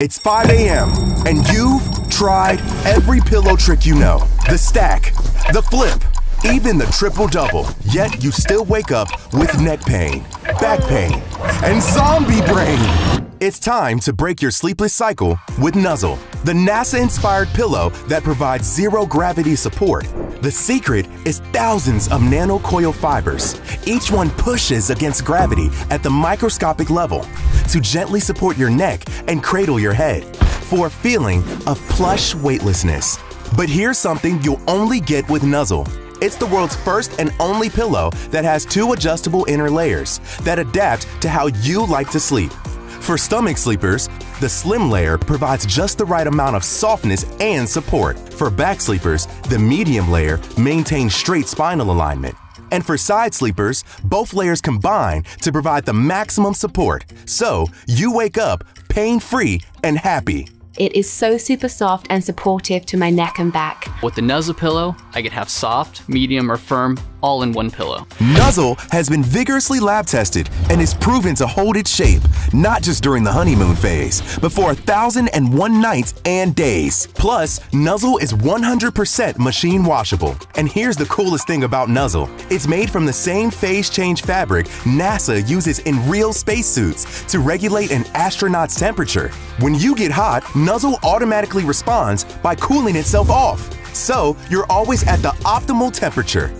It's 5 a.m. and you've tried every pillow trick you know. The stack, the flip, even the triple-double. Yet you still wake up with neck pain, back pain, and zombie brain. It's time to break your sleepless cycle with Nuzzle, the NASA-inspired pillow that provides zero-gravity support. The secret is thousands of nano-coil fibers. Each one pushes against gravity at the microscopic level to gently support your neck and cradle your head for a feeling of plush weightlessness. But here's something you'll only get with Nuzzle. It's the world's first and only pillow that has two adjustable inner layers that adapt to how you like to sleep. For stomach sleepers, the slim layer provides just the right amount of softness and support. For back sleepers, the medium layer maintains straight spinal alignment. And for side sleepers, both layers combine to provide the maximum support, so you wake up pain-free and happy. It is so super soft and supportive to my neck and back. With the Nuzzle pillow, I could have soft, medium, or firm all in one pillow. Nuzzle has been vigorously lab tested and is proven to hold its shape, not just during the honeymoon phase, but for 1,001 nights and days. Plus, Nuzzle is 100% machine washable. And here's the coolest thing about Nuzzle. It's made from the same phase change fabric NASA uses in real spacesuits to regulate an astronaut's temperature. When you get hot, Nuzzle automatically responds by cooling itself off, so you're always at the optimal temperature.